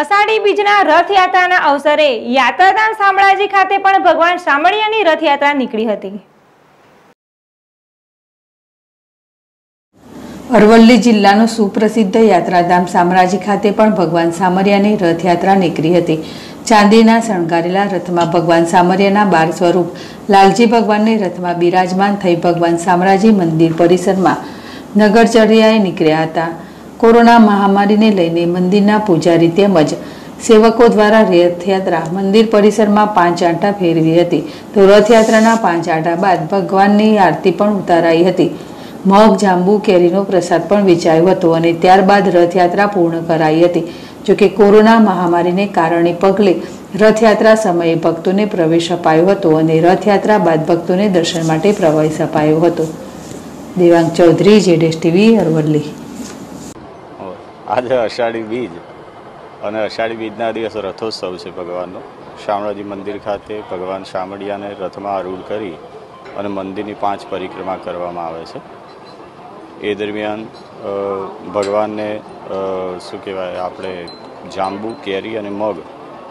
અષાઢી બીજના રથયાત્રાના અવસરે યાત્રાધામ શામળાજી ખાતે પણ ભગવાન શામળિયાની રથયાત્રા નીકળી હતી. અરવલ્લી જિલ્લાનું સુપ્રસિદ્ધ યાત્રાધામ શામળાજી ખાતે પણ ભગવાન શામળિયાની રથયાત્રા નીકળી હતી. ચાંદીના શણગારેલા રથમાં ભગવાન શામળિયાના 12 સ્વરૂપ લાલજી ભગવાનને રથમાં બિરાજમાન થઈ ભગવાન શામળાજી મંદિર પરિસરમાં નગરચર્યાએ નીકળ્યા હતા. કોરોના મહામારીને લઈને મંદિરના પૂજારી તેમજ સેવકો દ્વારા રથયાત્રા મંદિર પરિસરમાં 5 આંટા ફેરવી હતી. તો રથયાત્રાના 5 આંટા બાદ ભગવાનની આરતી પણ ઉતારાઈ હતી. મગ જાંબુ કેરીનો પ્રસાદ પણ વેચાયો હતો અને ત્યારબાદ રથયાત્રા પૂર્ણ કરાઈ હતી. જોકે કોરોના મહામારીને કારણે પગલે રથયાત્રા સમયે ભક્તોને પ્રવેશ અપાયો હતો અને રથયાત્રા બાદ ભક્તોને દર્શન માટે પ્રવેશ અપાયો હતો. દેવાંગ ચૌધરી, જેડેશ ટીવી, અરવલ્લી. આજે અષાઢી બીજ અને અષાઢી બીજના દિવસે રથોત્સવ છે ભગવાનનો. શામળાજી મંદિર ખાતે ભગવાન શામળિયાને રથમાં આરૂઢ કરી અને મંદિરની 5 પરિક્રમા કરવામાં આવે છે. એ દરમિયાન ભગવાનને શું કહેવાય, આપણે જાંબુ, કેરી અને મગ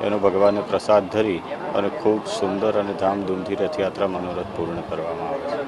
એનો ભગવાનને પ્રસાદ ધરી અને ખૂબ સુંદર અને ધામધૂમથી રથયાત્રા મનોરથ પૂર્ણ કરવામાં આવે છે.